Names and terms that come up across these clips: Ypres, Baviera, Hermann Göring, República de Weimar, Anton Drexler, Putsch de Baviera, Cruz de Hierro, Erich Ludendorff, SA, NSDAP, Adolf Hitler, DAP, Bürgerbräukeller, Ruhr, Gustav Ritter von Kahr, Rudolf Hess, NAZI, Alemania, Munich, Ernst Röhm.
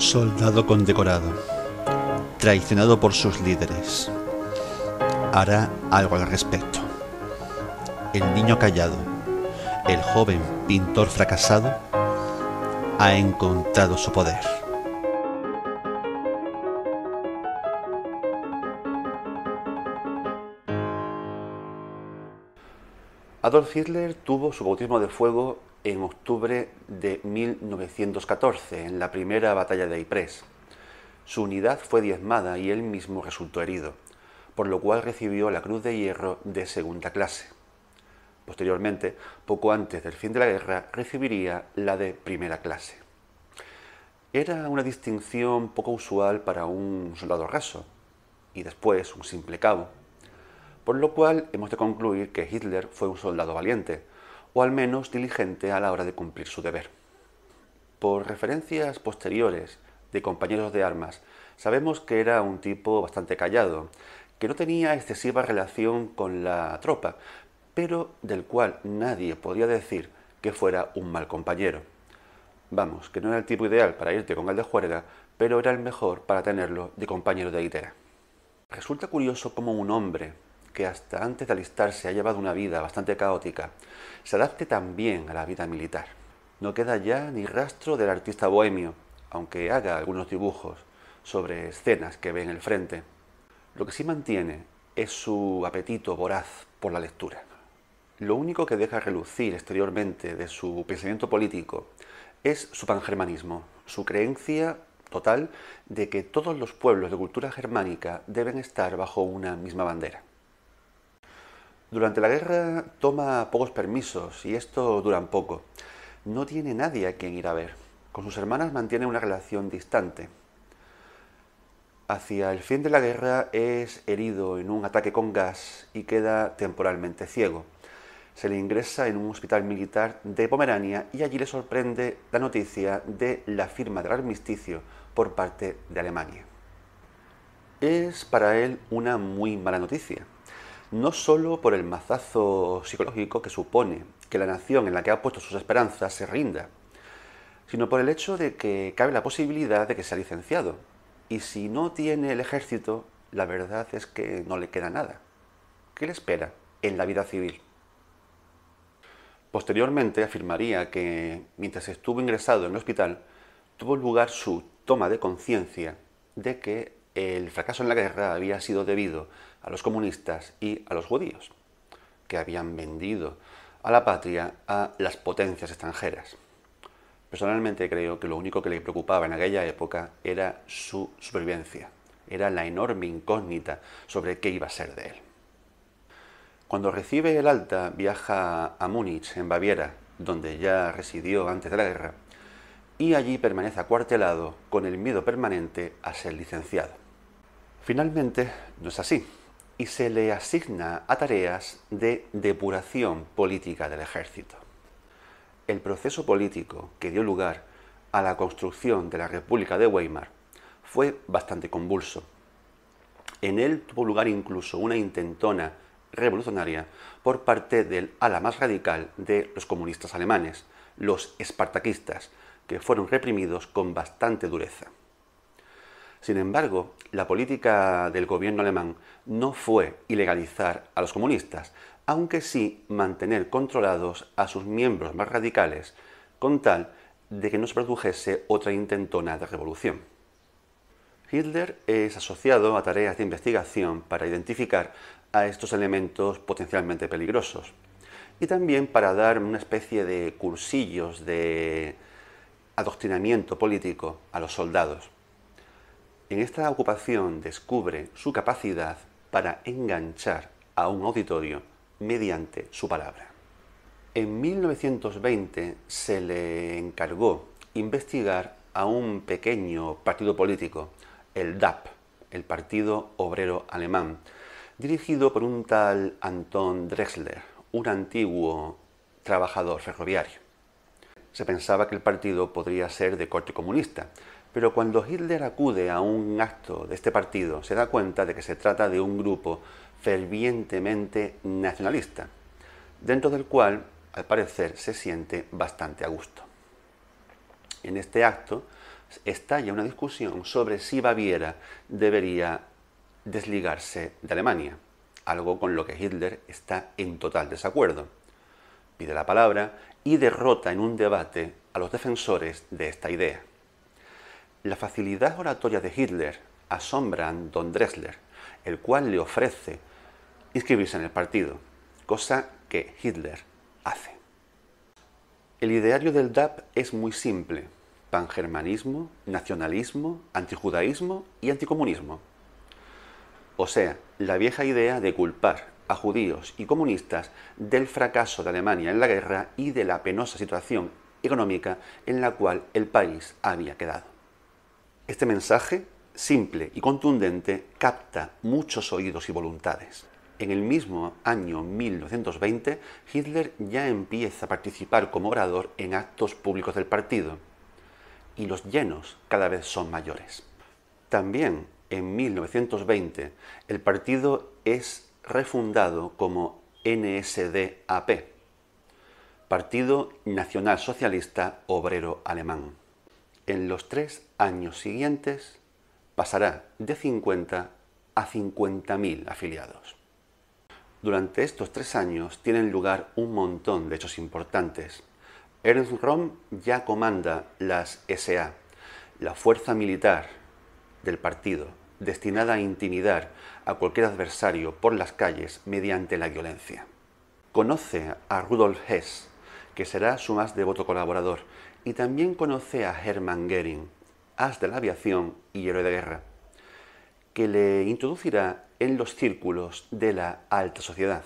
soldado condecorado, traicionado por sus líderes, hará algo al respecto. El niño callado, el joven pintor fracasado, ha encontrado su poder. Adolf Hitler tuvo su bautismo de fuego en octubre de 1914, en la primera batalla de Ypres. Su unidad fue diezmada y él mismo resultó herido, por lo cual recibió la Cruz de Hierro de segunda clase. Posteriormente, poco antes del fin de la guerra, recibiría la de primera clase. Era una distinción poco usual para un soldado raso, y después un simple cabo, por lo cual hemos de concluir que Hitler fue un soldado valiente, o al menos diligente a la hora de cumplir su deber. Por referencias posteriores de compañeros de armas, sabemos que era un tipo bastante callado, que no tenía excesiva relación con la tropa, pero del cual nadie podía decir que fuera un mal compañero. Vamos, que no era el tipo ideal para irte con el de juerga, pero era el mejor para tenerlo de compañero de litera. Resulta curioso cómo un hombre que hasta antes de alistarse ha llevado una vida bastante caótica, se adapte también a la vida militar. No queda ya ni rastro del artista bohemio, aunque haga algunos dibujos sobre escenas que ve en el frente. Lo que sí mantiene es su apetito voraz por la lectura. Lo único que deja relucir exteriormente de su pensamiento político es su pangermanismo, su creencia total de que todos los pueblos de cultura germánica deben estar bajo una misma bandera. Durante la guerra toma pocos permisos y estos duran poco. No tiene nadie a quien ir a ver. Con sus hermanas mantiene una relación distante. Hacia el fin de la guerra es herido en un ataque con gas y queda temporalmente ciego. Se le ingresa en un hospital militar de Pomerania y allí le sorprende la noticia de la firma del armisticio por parte de Alemania. Es para él una muy mala noticia. No solo por el mazazo psicológico que supone que la nación en la que ha puesto sus esperanzas se rinda, sino por el hecho de que cabe la posibilidad de que sea licenciado. Y si no tiene el ejército, la verdad es que no le queda nada. ¿Qué le espera en la vida civil? Posteriormente afirmaría que, mientras estuvo ingresado en el hospital, tuvo lugar su toma de conciencia de que el fracaso en la guerra había sido debido a los comunistas y a los judíos, que habían vendido a la patria a las potencias extranjeras. Personalmente creo que lo único que le preocupaba en aquella época era su supervivencia, era la enorme incógnita sobre qué iba a ser de él. Cuando recibe el alta, viaja a Múnich, en Baviera, donde ya residió antes de la guerra, y allí permanece acuartelado con el miedo permanente a ser licenciado. Finalmente, no es así, y se le asigna a tareas de depuración política del ejército. El proceso político que dio lugar a la construcción de la República de Weimar fue bastante convulso. En él tuvo lugar incluso una intentona revolucionaria por parte del ala más radical de los comunistas alemanes, los espartaquistas, que fueron reprimidos con bastante dureza. Sin embargo, la política del gobierno alemán no fue ilegalizar a los comunistas, aunque sí mantener controlados a sus miembros más radicales, con tal de que no se produjese otra intentona de revolución. Hitler es asociado a tareas de investigación para identificar a estos elementos potencialmente peligrosos, y también para dar una especie de cursillos de adoctrinamiento político a los soldados. En esta ocupación descubre su capacidad para enganchar a un auditorio mediante su palabra. En 1920 se le encargó investigar a un pequeño partido político, el DAP, el Partido Obrero Alemán, dirigido por un tal Anton Drexler, un antiguo trabajador ferroviario. Se pensaba que el partido podría ser de corte comunista, pero cuando Hitler acude a un acto de este partido se da cuenta de que se trata de un grupo fervientemente nacionalista, dentro del cual, al parecer, se siente bastante a gusto. En este acto estalla una discusión sobre si Baviera debería desligarse de Alemania, algo con lo que Hitler está en total desacuerdo. Pide la palabra y derrota en un debate a los defensores de esta idea. La facilidad oratoria de Hitler asombra a Anton Drexler, el cual le ofrece inscribirse en el partido, cosa que Hitler hace. El ideario del DAP es muy simple: pangermanismo, nacionalismo, antijudaísmo y anticomunismo. O sea, la vieja idea de culpar a judíos y comunistas del fracaso de Alemania en la guerra y de la penosa situación económica en la cual el país había quedado. Este mensaje, simple y contundente, capta muchos oídos y voluntades. En el mismo año 1920, Hitler ya empieza a participar como orador en actos públicos del partido, y los llenos cada vez son mayores. También en 1920, el partido es refundado como NSDAP, Partido Nacional Socialista Obrero Alemán. En los 3 años siguientes pasará de 50 a 50.000 afiliados. Durante estos 3 años tienen lugar un montón de hechos importantes. Ernst Röhm ya comanda las SA, la fuerza militar del partido, destinada a intimidar a cualquier adversario por las calles mediante la violencia. Conoce a Rudolf Hess, que será su más devoto colaborador, y también conoce a Hermann Göring, as de la aviación y héroe de guerra, que le introducirá en los círculos de la alta sociedad.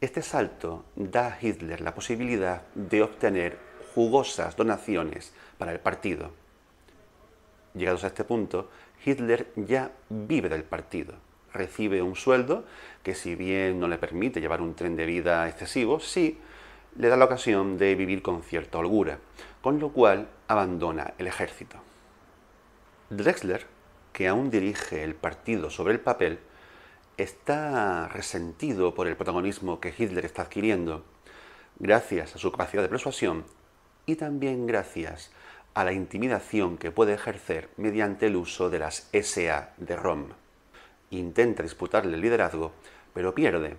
Este salto da a Hitler la posibilidad de obtener jugosas donaciones para el partido. Llegados a este punto, Hitler ya vive del partido. Recibe un sueldo que, si bien no le permite llevar un tren de vida excesivo, sí le da la ocasión de vivir con cierta holgura, con lo cual abandona el ejército. Drexler, que aún dirige el partido sobre el papel, está resentido por el protagonismo que Hitler está adquiriendo, gracias a su capacidad de persuasión y también gracias a la intimidación que puede ejercer mediante el uso de las SA de Röhm. Intenta disputarle el liderazgo, pero pierde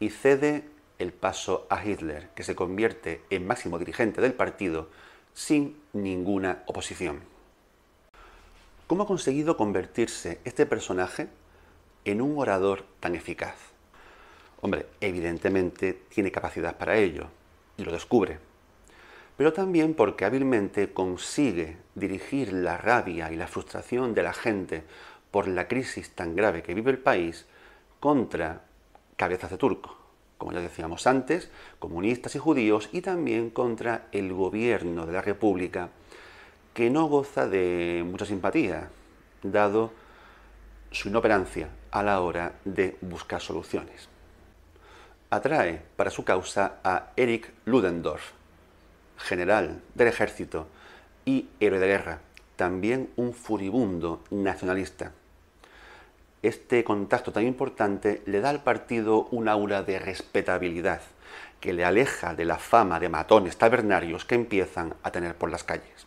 y cede el paso a Hitler, que se convierte en máximo dirigente del partido sin ninguna oposición. ¿Cómo ha conseguido convertirse este personaje en un orador tan eficaz? Hombre, evidentemente tiene capacidad para ello, y lo descubre, pero también porque hábilmente consigue dirigir la rabia y la frustración de la gente por la crisis tan grave que vive el país contra cabezas de turco, como ya decíamos antes, comunistas y judíos, y también contra el gobierno de la República, que no goza de mucha simpatía, dado su inoperancia a la hora de buscar soluciones. Atrae para su causa a Erich Ludendorff, general del ejército y héroe de guerra, también un furibundo nacionalista. Este contacto tan importante le da al partido un aura de respetabilidad que le aleja de la fama de matones tabernarios que empiezan a tener por las calles.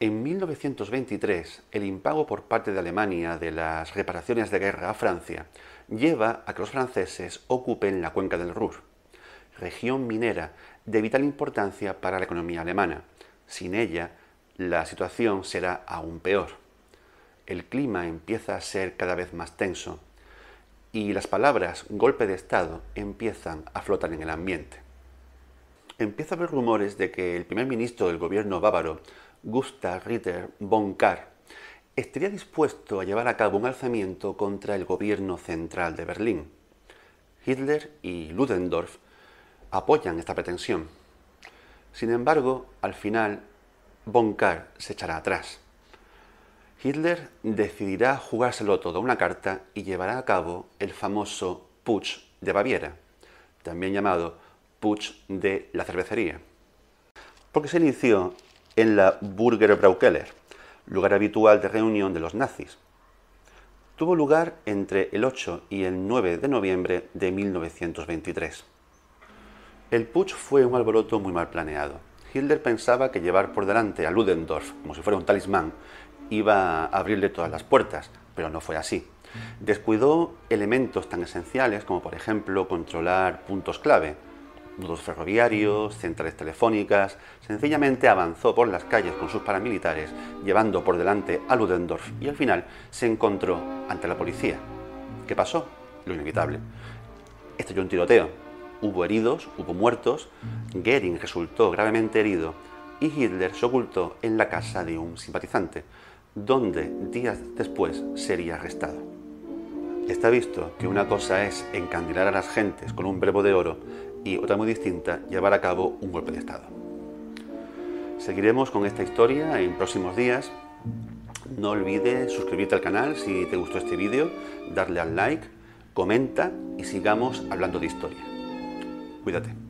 En 1923, el impago por parte de Alemania de las reparaciones de guerra a Francia lleva a que los franceses ocupen la cuenca del Ruhr, región minera de vital importancia para la economía alemana. Sin ella, la situación será aún peor. El clima empieza a ser cada vez más tenso y las palabras golpe de Estado empiezan a flotar en el ambiente. Empieza a haber rumores de que el primer ministro del gobierno bávaro, Gustav Ritter von Kahr, estaría dispuesto a llevar a cabo un alzamiento contra el gobierno central de Berlín. Hitler y Ludendorff apoyan esta pretensión. Sin embargo, al final, von Kahr se echará atrás. Hitler decidirá jugárselo todo a una carta y llevará a cabo el famoso Putsch de Baviera, también llamado Putsch de la cervecería, porque se inició en la Bürgerbräukeller, lugar habitual de reunión de los nazis. Tuvo lugar entre el 8 y el 9 de noviembre de 1923. El putsch fue un alboroto muy mal planeado. Hitler pensaba que llevar por delante a Ludendorff, como si fuera un talismán, iba a abrirle todas las puertas, pero no fue así. Descuidó elementos tan esenciales como, por ejemplo, controlar puntos clave, nudos ferroviarios, centrales telefónicas. Sencillamente avanzó por las calles con sus paramilitares, llevando por delante a Ludendorff, y al final se encontró ante la policía. ¿Qué pasó? Lo inevitable. Estalló un tiroteo, hubo heridos, hubo muertos, Göring resultó gravemente herido y Hitler se ocultó en la casa de un simpatizante, donde días después sería arrestado. Está visto que una cosa es encandilar a las gentes con un verbo de oro y otra muy distinta, llevar a cabo un golpe de Estado. Seguiremos con esta historia en próximos días. No olvides suscribirte al canal si te gustó este vídeo, darle al like, comenta y sigamos hablando de historia. Cuídate.